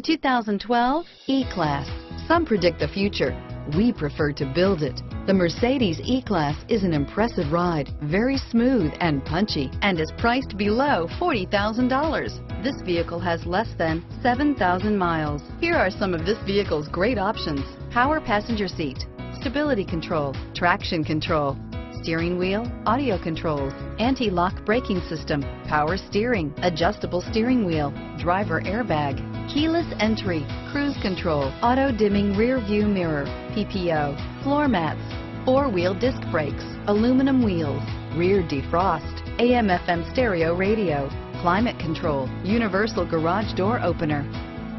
The 2012 E-Class. Some predict the future. We prefer to build it. The Mercedes E-Class is an impressive ride, very smooth and punchy, and is priced below $40,000. This vehicle has less than 7,000 miles. Here are some of this vehicle's great options: power passenger seat, stability control, traction control, steering wheel audio controls, anti-lock braking system, power steering, adjustable steering wheel, driver airbag, keyless entry, cruise control, auto dimming rear view mirror, PPO, floor mats, four-wheel disc brakes, aluminum wheels, rear defrost, AM/FM stereo radio, climate control, universal garage door opener,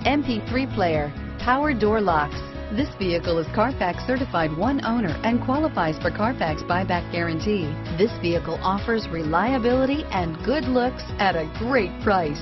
MP3 player, power door locks. This vehicle is Carfax certified one owner and qualifies for Carfax buyback guarantee. This vehicle offers reliability and good looks at a great price.